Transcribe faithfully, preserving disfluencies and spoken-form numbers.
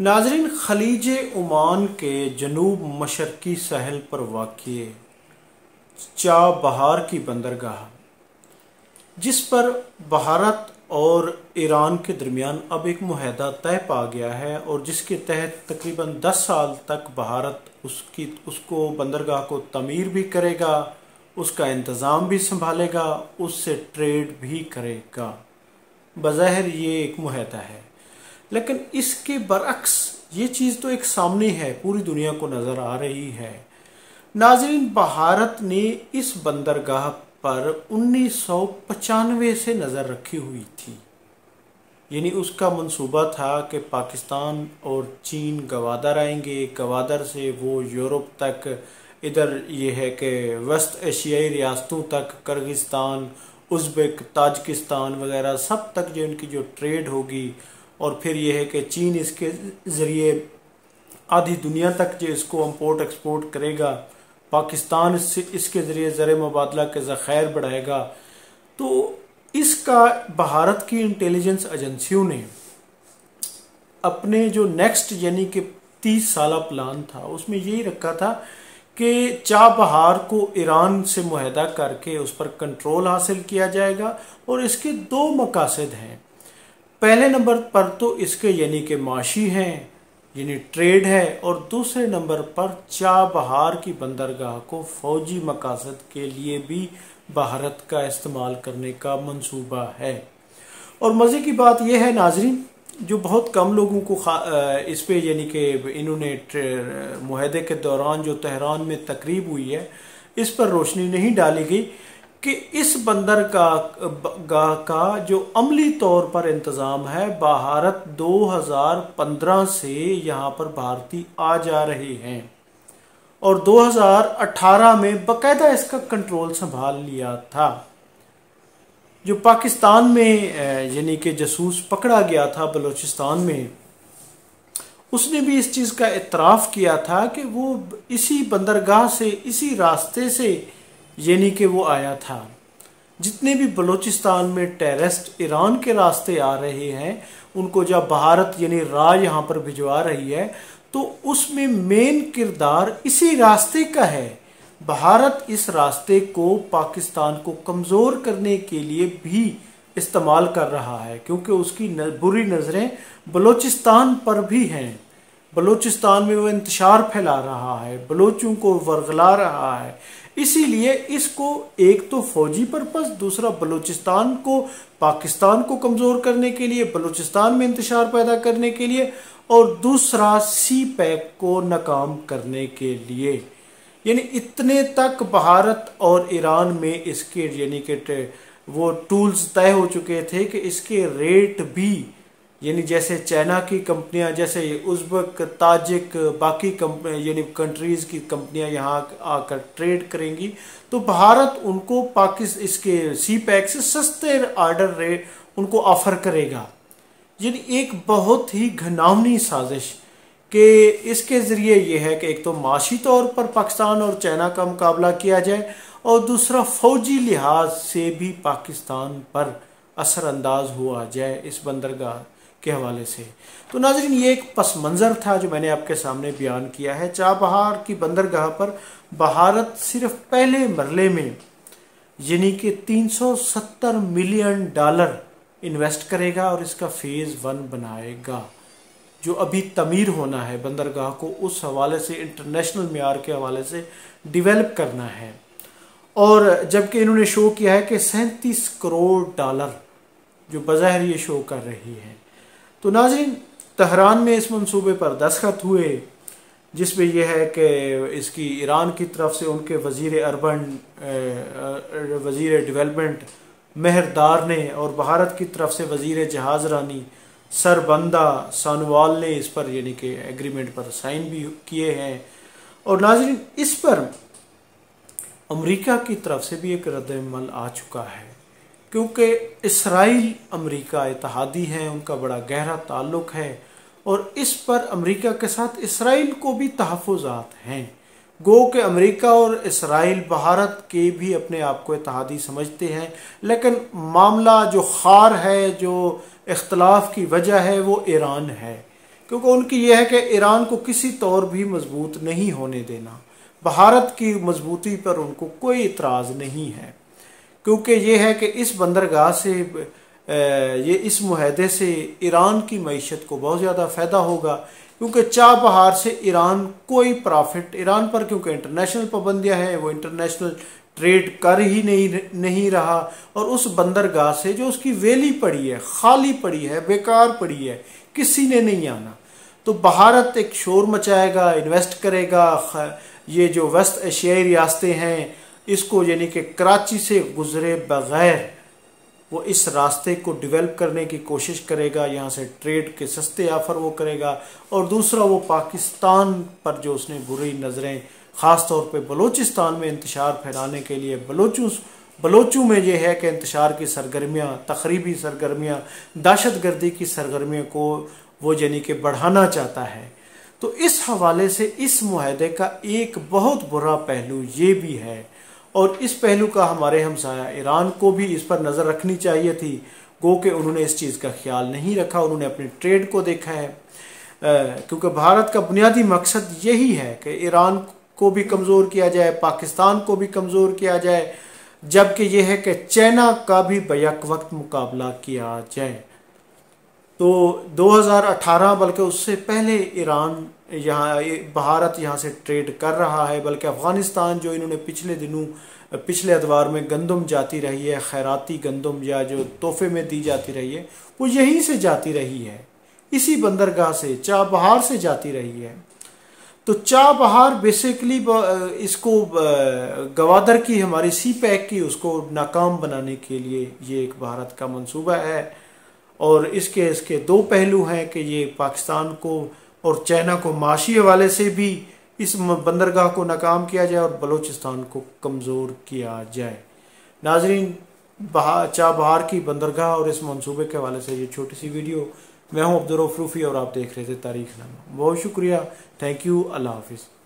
नाज़रीन, खलीज ओमान के जनूब मशरकी सहल पर वाक़िए चाबहार की बंदरगाह, जिस पर भारत और ईरान के दरमियान अब एक मुहैदा तय पा गया है और जिसके तहत तकरीबन दस साल तक भारत उसकी उसको बंदरगाह को तमीर भी करेगा, उसका इंतज़ाम भी संभालेगा, उससे ट्रेड भी करेगा। बज़ाहिर ये एक मुहैदा है, लेकिन इसके बरअक्स ये चीज़ तो एक सामने है, पूरी दुनिया को नज़र आ रही है। नाज़रीन, भारत ने इस बंदरगाह पर उन्नीस सौ पचानवे से नज़र रखी हुई थी। यानी उसका मंसूबा था कि पाकिस्तान और चीन गवादर आएंगे, गवादर से वो यूरोप तक, इधर ये है कि वेस्ट एशियाई रियासतों तक, करगिस्तान, उज्बेक, ताजकिस्तान वगैरह सब तक जो इनकी जो ट्रेड होगी, और फिर यह है कि चीन इसके ज़रिए आधी दुनिया तक जो इसको इम्पोर्ट एक्सपोर्ट करेगा, पाकिस्तान इससे इसके ज़रिए ज़र मुबादला के ज़ख़ैर बढ़ाएगा। तो इसका भारत की इंटेलिजेंस एजेंसियों ने अपने जो नेक्स्ट यानी कि तीस साला प्लान था उसमें यही रखा था कि चाबहार को ईरान से मुहैदा करके उस पर कंट्रोल हासिल किया जाएगा। और इसके दो मकासद हैं। पहले नंबर पर तो इसके यानी कि माशी हैं, यानी ट्रेड है, और दूसरे नंबर पर चाबहार की बंदरगाह को फौजी मकासद के लिए भी भारत का इस्तेमाल करने का मंसूबा है। और मज़े की बात यह है नाजरीन, जो बहुत कम लोगों को इस पर यानी कि इन्होंने मुहैदे के दौरान जो तहरान में तकरीब हुई है इस पर रोशनी नहीं डाली गई कि इस बंदरगाह का जो अमली तौर पर इंतज़ाम है, भारत दो हज़ार पंद्रह से यहाँ पर भारतीय आ जा रहे हैं और दो हज़ार अठारह में बाकायदा इसका कंट्रोल संभाल लिया था। जो पाकिस्तान में यानी कि जासूस पकड़ा गया था बलूचिस्तान में, उसने भी इस चीज़ का इतराफ़ किया था कि वो इसी बंदरगाह से, इसी रास्ते से यानी कि वो आया था। जितने भी बलूचिस्तान में टेररिस्ट ईरान के रास्ते आ रहे हैं, उनको जब भारत यानी रा यहाँ पर भिजवा रही है, तो उसमें मेन किरदार इसी रास्ते का है। भारत इस रास्ते को पाकिस्तान को कमज़ोर करने के लिए भी इस्तेमाल कर रहा है, क्योंकि उसकी बुरी नज़रें बलूचिस्तान पर भी हैं। बलूचिस्तान में वो इंतशार फैला रहा है, बलूचों को वर्गला रहा है। इसीलिए इसको एक तो फौजी पर्पस, दूसरा बलूचिस्तान को, पाकिस्तान को कमज़ोर करने के लिए, बलूचिस्तान में इंतशार पैदा करने के लिए, और दूसरा सीपैक को नाकाम करने के लिए। यानी इतने तक भारत और ईरान में इसके यानी कि वो टूल्स तय हो चुके थे कि इसके रेट भी यानी जैसे चाइना की कंपनियां, जैसे उज्बेक, ताजिक, बाकी यानी कंट्रीज़ की कंपनियां यहाँ आकर ट्रेड करेंगी, तो भारत उनको पाकिस्तान इसके सीपैक से सस्ते आर्डर रेट उनको ऑफ़र करेगा। यानी एक बहुत ही घिनौनी साजिश के इसके ज़रिए यह है कि एक तो माशी तौर पर पाकिस्तान और चाइना का मुकाबला किया जाए, और दूसरा फ़ौजी लिहाज से भी पाकिस्तान पर असरअंदाज हुआ जाए इस बंदरगाह के हवाले से। तो नाज़रीन, ये एक पस मंज़र था जो मैंने आपके सामने बयान किया है। चाबहार की बंदरगाह पर भारत सिर्फ पहले मरले में यानी कि तीन सौ सत्तर मिलियन डॉलर इन्वेस्ट करेगा और इसका फ़ेज़ वन बनाएगा। जो अभी तमीर होना है बंदरगाह को, उस हवाले से इंटरनेशनल म्यार के हवाले से डिवेलप करना है। और जबकि इन्होंने शो किया है कि सैंतीस करोड़ डॉलर जो बज़ाहिर ये शो कर रही है। तो नाज़रीन, तहरान में इस मंसूबे पर दस्तखत हुए, जिसमें यह है कि इसकी ईरान की तरफ से उनके वज़ीर अर्बन वज़ीर डेवलपमेंट मेहरदार ने और भारत की तरफ से वज़ीर जहाज़ रानी सरबंदा सानवाल ने इस पर यानी कि एग्रीमेंट पर साइन भी किए हैं। और नाज़रीन, इस पर अमेरिका की तरफ से भी एक रद्दमल आ चुका है, क्योंकि इसराइल अमेरिका इत्तेहादी हैं, उनका बड़ा गहरा ताल्लुक़ है, और इस पर अमेरिका के साथ इसराइल को भी तहफ़्फ़ुज़ात हैं। गो के अमेरिका और इसराइल भारत के भी अपने आप को इत्तेहादी समझते हैं, लेकिन मामला जो खार है, जो इख्तलाफ की वजह है, वो ईरान है। क्योंकि उनकी यह है कि ईरान को किसी तौर भी मजबूत नहीं होने देना। भारत की मजबूती पर उनको कोई इतराज़ नहीं है, क्योंकि यह है कि इस बंदरगाह से, ये इस मुहैदे से ईरान की मईशत को बहुत ज़्यादा फ़ायदा होगा, क्योंकि चाबहार से ईरान कोई प्रॉफिट, ईरान पर क्योंकि इंटरनेशनल पाबंदियां हैं, वो इंटरनेशनल ट्रेड कर ही नहीं नहीं रहा, और उस बंदरगाह से जो उसकी वेली पड़ी है, खाली पड़ी है, बेकार पड़ी है, किसी ने नहीं आना। तो भारत एक शोर मचाएगा, इन्वेस्ट करेगा। ये जो वेस्ट एशियाई रियासतें हैं, इसको यानी कि कराची से गुजरे बग़ैर वो इस रास्ते को डेवलप करने की कोशिश करेगा। यहाँ से ट्रेड के सस्ते आफर वो करेगा, और दूसरा वो पाकिस्तान पर जो उसने बुरी नज़रें ख़ास तौर पे बलूचिस्तान में इंतशार फैलाने के लिए, बलूचों बलूचों में यह है कि इंतशार की सरगर्मियाँ, तकरीबी सरगर्मियाँ, दहशत गर्दी की सरगर्मियों को वो यानी कि बढ़ाना चाहता है। तो इस हवाले से इस मुहैदे का एक बहुत बुरा पहलू ये भी है, और इस पहलू का हमारे हमसाया ईरान को भी इस पर नज़र रखनी चाहिए थी, गो कि उन्होंने इस चीज़ का ख्याल नहीं रखा। उन्होंने अपने ट्रेड को देखा है, क्योंकि भारत का बुनियादी मकसद यही है कि ईरान को भी कमज़ोर किया जाए, पाकिस्तान को भी कमज़ोर किया जाए, जबकि यह है कि चाइना का भी बैक वक्त मुकाबला किया जाए। तो दो हज़ार अठारह बल्कि उससे पहले ईरान यहाँ भारत यहाँ से ट्रेड कर रहा है, बल्कि अफ़गानिस्तान जो इन्होंने पिछले दिनों पिछले अदवार में गंदम जाती रही है, खैराती गंदम या जो तोहफे में दी जाती रही है, वो यहीं से जाती रही है, इसी बंदरगाह से, चाबहार से जाती रही है। तो चाबहार बेसिकली इसको गवादर की हमारी सीपैक की उसको नाकाम बनाने के लिए ये एक भारत का मंसूबा है, और इसके इसके दो पहलू हैं कि ये पाकिस्तान को और चाइना को माशी हवाले से भी इस बंदरगाह को नाकाम किया जाए और बलूचिस्तान को कमज़ोर किया जाए। नाजरीन, चाबहार की बंदरगाह और इस मंसूबे के हवाले से ये छोटी सी वीडियो। मैं हूं अब्दुल रऊफ रूफी और आप देख रहे थे तारीख़ नामा। बहुत शुक्रिया, थैंक यू, अल्लाह हाफिज़।